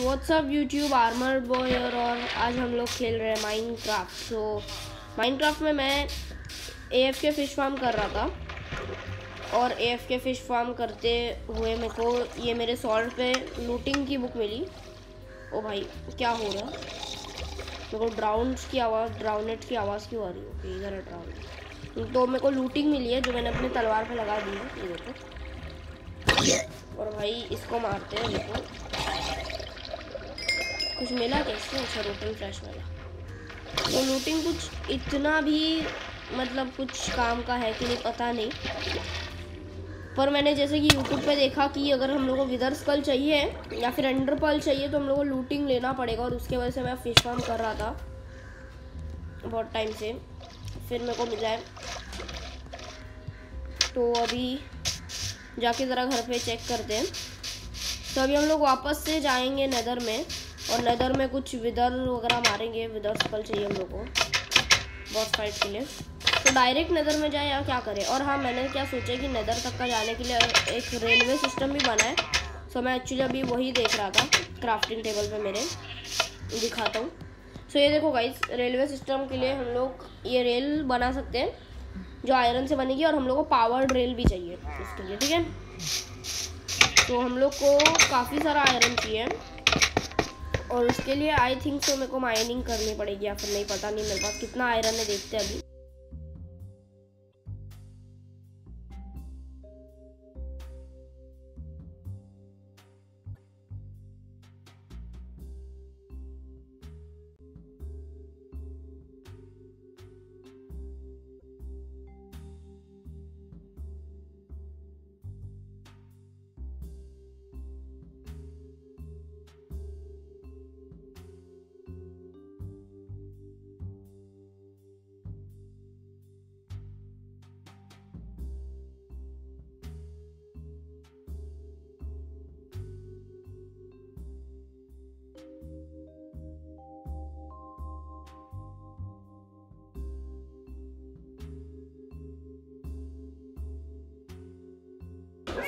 What's up YouTube, armour boy और आज हम लोग खेल रहे हैं माइनक्राफ्ट। माइनक्राफ्ट में मैं एफ के फिश फार्म कर रहा था और एफ के फिश फार्म करते हुए मेरे को ये मेरे सॉल्ट पे लूटिंग की बुक मिली। ओ भाई क्या हो रहा है, मेरे को ड्राउनेट की आवाज़ क्यों आ रही है? इधर है ड्राउन। तो मेरे को लूटिंग मिली है जो मैंने अपने तलवार पर लगा दी है, ये देखो। और भाई इसको मारते हैं, देखो कुछ मिला कैसे। अच्छा लूटिंग फ्रेश मिला। तो लूटिंग कुछ इतना भी मतलब कुछ काम का है कि नहीं पता नहीं, पर मैंने जैसे कि YouTube पे देखा कि अगर हम लोग को विदर स्कल चाहिए या फिर एंडर पर्ल चाहिए तो हम लोग को लूटिंग लेना पड़ेगा। और उसके वजह से मैं फिश फार्म कर रहा था बहुत टाइम से, फिर मेरे को मिला है। तो अभी जाके ज़रा घर पर चेक करते हैं। तो अभी हम लोग वापस से जाएँगे नेदर में और नेदर में कुछ विदर वगैरह मारेंगे। विदर स्कल चाहिए हम लोग को बॉस फाइट के लिए। तो डायरेक्ट नेदर में जाए या क्या करें? और हाँ, मैंने क्या सोचा कि नेदर तक का जाने के लिए एक रेलवे सिस्टम भी बना है। सो मैं एक्चुअली अभी वही देख रहा था क्राफ्टिंग टेबल पे, मेरे दिखाता हूँ। सो ये देखो गाइस, रेलवे सिस्टम के लिए हम लोग ये रेल बना सकते हैं जो आयरन से बनेगी, और हम लोग को पावर्ड रेल भी चाहिए इसके लिए, ठीक है। तो हम लोग को काफ़ी सारा आयरन चाहिए और उसके लिए आई थिंक सो मेरे को माइनिंग करनी पड़ेगी या फिर नहीं, पता नहीं मेरे पास कितना आयरन है, देखते हैं अभी।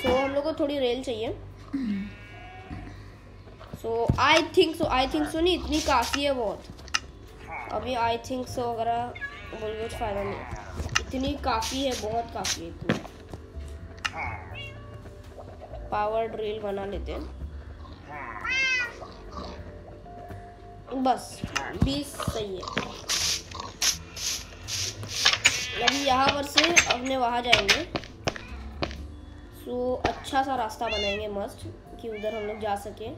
सो हम लोग को थोड़ी रेल चाहिए। सो आई थिंक सो नहीं, इतनी काफ़ी है बहुत। अभी आई थिंक सो वगैरह बोल कुछ फायदा नहीं, इतनी काफ़ी है, बहुत काफ़ी है इतनी। पावर रेल बना लेते हैं, बस 20 सही है। अभी यहाँ पर से अपने वहाँ जाएंगे। तो अच्छा सा रास्ता बनाएंगे मस्त कि उधर हम लोग जा सकें।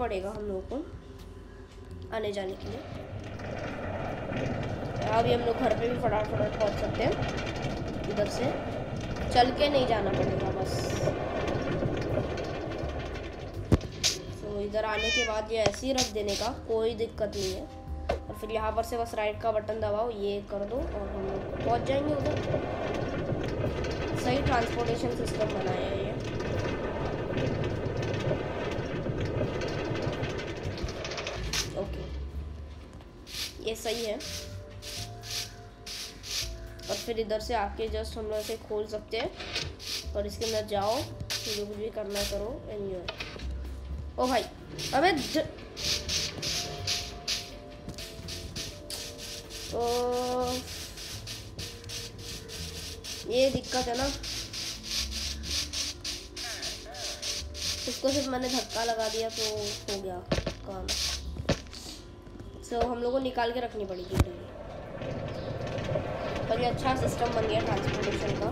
पड़ेगा हम लोगों को आने जाने के लिए। अभी हम लोग घर पे भी फटाफट पहुंच सकते हैं, इधर से चल के नहीं जाना पड़ेगा बस। तो इधर आने के बाद ये ऐसे ही रख देने का कोई दिक्कत नहीं है, और फिर यहाँ पर से बस राइट का बटन दबाओ, ये कर दो और हम लोग पहुँच जाएंगे उधर। सही ट्रांसपोर्टेशन सिस्टम बनाया है ये। ये सही है, और फिर इधर से आके जस्ट हम लोग इसे खोल सकते हैं और इसके अंदर जाओ, जो कुछ भी करना करो एंजॉय। ओ भाई अबे तो ये दिक्कत है ना, इसको सिर्फ मैंने धक्का लगा दिया तो हो गया काम। तो हम लोगों को निकाल के रखनी पड़ेगी। पर ये अच्छा सिस्टम बन गया ट्रांसपोर्टेशन का,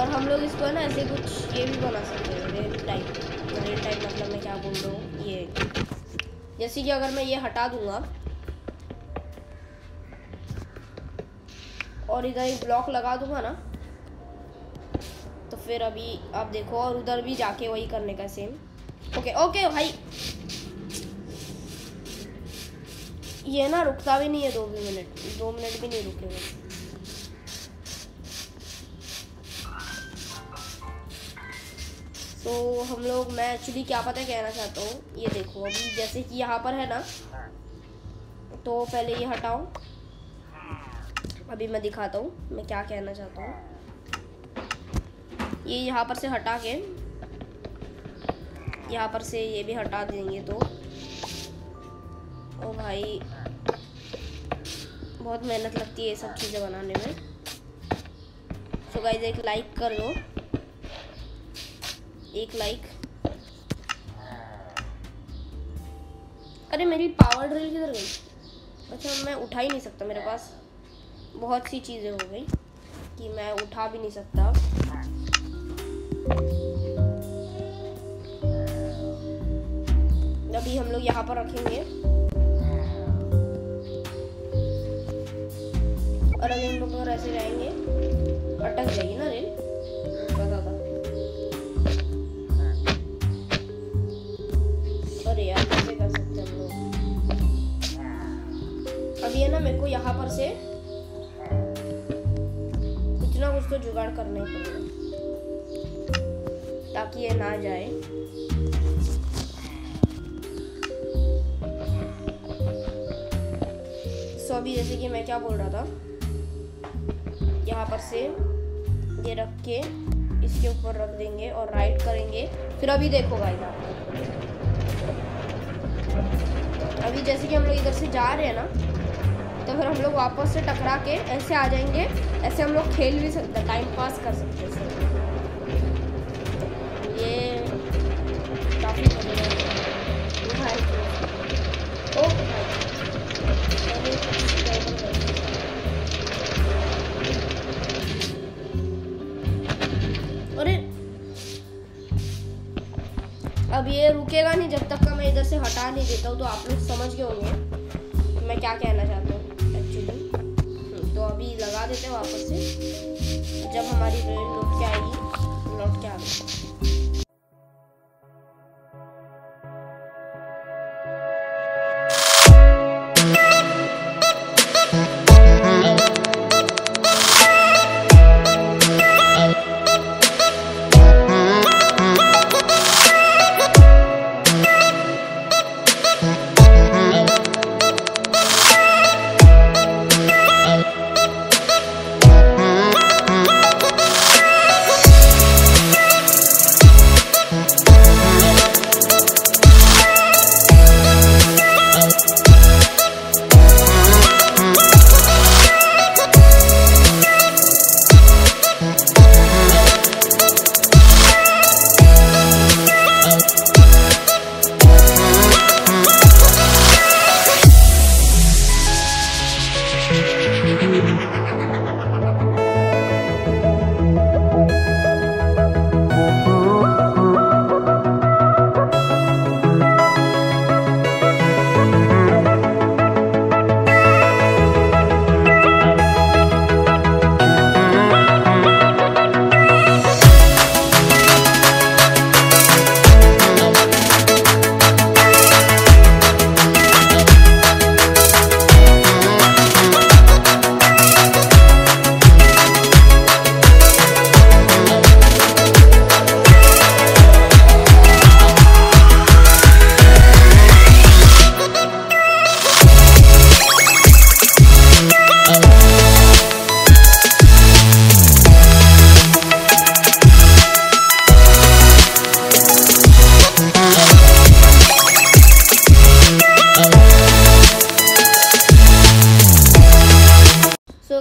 और हम लोग इसको है ना ऐसे कुछ ये भी बना सकते हैं, रेल टाइप। रेल टाइप मतलब मैं क्या बोल रहा हूँ, ये जैसे कि अगर मैं ये हटा दूंगा और इधर एक ब्लॉक लगा दूंगा ना, तो फिर अभी आप देखो, और उधर भी जाके वही करने का सेम। ओके ओके भाई ये ना रुकता भी नहीं है, दो मिनट भी नहीं रुकेगा। तो हम लोग मैं एक्चुअली क्या पता कहना चाहता हूँ, ये देखो अभी जैसे कि यहाँ पर है ना, तो पहले ये हटाओ, अभी मैं दिखाता हूँ मैं क्या कहना चाहता हूँ। ये यहाँ पर से हटा के यहाँ पर से ये भी हटा देंगे तो। ओ भाई बहुत मेहनत लगती है ये सब चीज़ें बनाने में। सो गाइस एक लाइक कर दो, एक लाइक। अरे मेरी पावर ड्रिल किधर गई? अच्छा मैं उठा ही नहीं सकता, मेरे पास बहुत सी चीज़ें हो गई कि मैं उठा भी नहीं सकता। अभी हम लोग यहाँ पर रखेंगे, और अभी हम लोग ऐसे जाएंगे, अटक जाएगी ना रेल, पता था। अरे यार कैसे कर सकते हम लोग। अभी है ना मेरे को यहाँ पर से कुछ ना कुछ तो जुगाड़ करना ही पड़ेगा ताकि ये ना जाए। तो अभी जैसे कि मैं क्या बोल रहा था, यहाँ पर से ये रख के इसके ऊपर रख देंगे और राइट करेंगे। फिर अभी देखो गाइस, अभी जैसे कि हम लोग इधर से जा रहे हैं ना, तो फिर हम लोग वापस से टकरा के ऐसे आ जाएंगे। ऐसे हम लोग खेल भी सकते हैं, टाइम पास कर सकते हैं। ये काफ़ी रुकेगा नहीं जब तक का मैं इधर से हटा नहीं देता हूँ। तो आप लोग समझ गए होंगे मैं क्या कहना चाहता हूँ एक्चुअली। तो अभी लगा देते हैं वापस से, जब हमारी रेल लौट के आएगी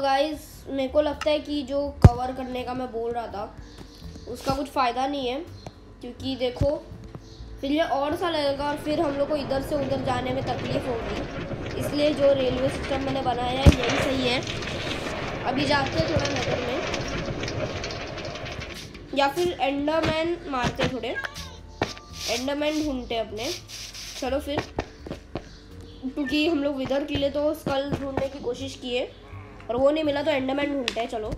तो गाइस मेरे को लगता है कि जो कवर करने का मैं बोल रहा था उसका कुछ फ़ायदा नहीं है, क्योंकि देखो फिर ये और सा लगेगा और फिर हम लोग को इधर से उधर जाने में तकलीफ़ होगी। इसलिए जो रेलवे सिस्टम मैंने बनाया है यही सही है। अभी जाते हैं थोड़ा नेदर में, या फिर एंडरमैन मारते, थोड़े एंडरमैन ढूंढते अपने। चलो फिर, क्योंकि हम लोग विदर के लिए तो स्कल ढूंढने की कोशिश किए और वो नहीं मिला, तो एंडरमैन ढूंढते हैं। चलो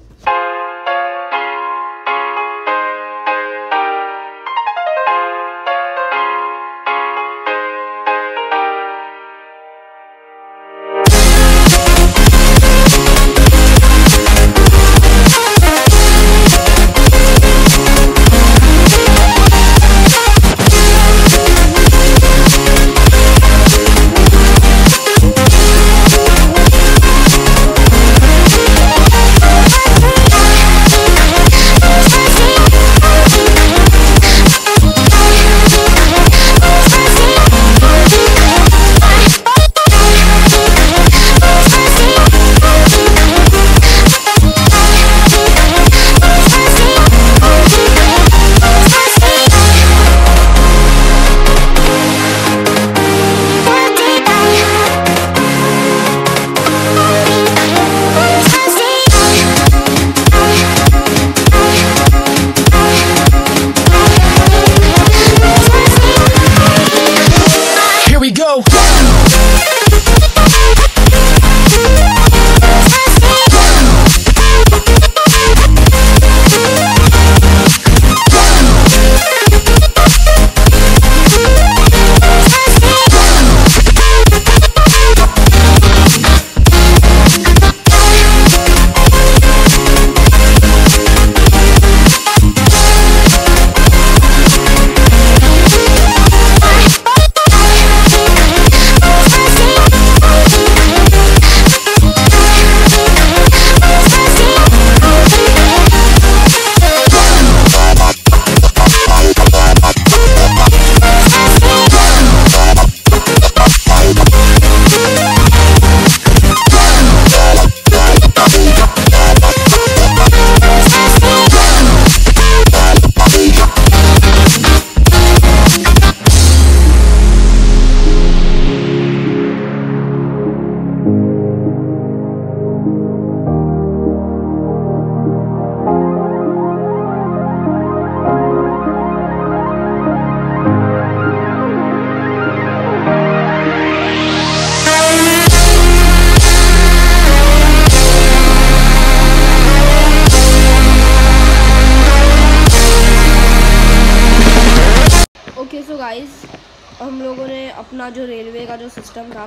हम लोगों ने अपना जो रेलवे का जो सिस्टम था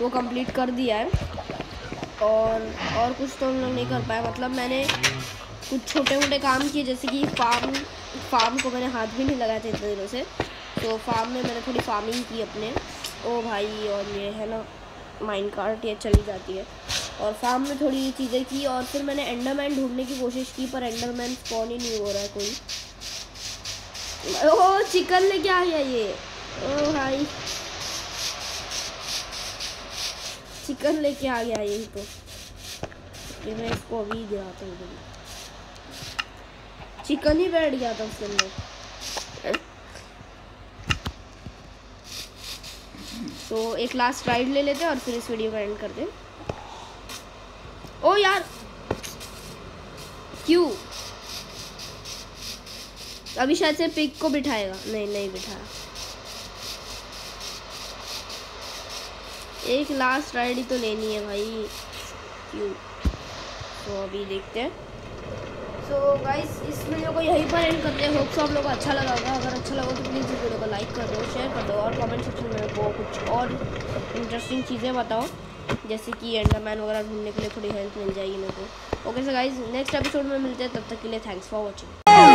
वो कंप्लीट कर दिया है, और कुछ तो हम लोग नहीं कर पाए। मतलब मैंने कुछ छोटे मोटे काम किए, जैसे कि फार्म को मैंने हाथ भी नहीं लगाया था इतने दिनों से, तो फार्म में मैंने थोड़ी फार्मिंग की अपने। ओ भाई, और ये है ना माइनकार्ट, ये चली जाती है। और फार्म में थोड़ी चीज़ें की, और फिर मैंने एंडरमैन ढूंढने की कोशिश की, पर एंडरमैन स्पॉन ही नहीं हो रहा है कोई। ओ चिकन लेके आ गया ये, ओ भाई चिकन लेके आ गया यही। तो ये मैं इसको अभी गिराता हूँ, चिकन ही बैठ गया था उसके अंदर। तो एक लास्ट राइड ले लेते हैं और फिर इस वीडियो को एंड करते हैं। ओ यार क्यों, अभी शायद से पिक को बिठाएगा। नहीं बिठाया। एक लास्ट राइड ही तो लेनी है भाई, क्यों। तो अभी देखते हैं। सो गाइस, इस वीडियो को यहीं पर एंड करते हैं। होप सो आप लोगों को अच्छा लगा होगा। अगर अच्छा लगा तो प्लीज़ इस वीडियो को लाइक कर दो, शेयर कर दो, और कमेंट सेक्शन में वो कुछ और इंटरेस्टिंग चीज़ें बताओ, जैसे कि एंडरमैन वगैरह ढूंढने के लिए थोड़ी हेल्प मिल जाएगी मेरे को। Okay so guys, next episode में मिलते हैं। तब तक के लिए थैंक्स फॉर वॉचिंग।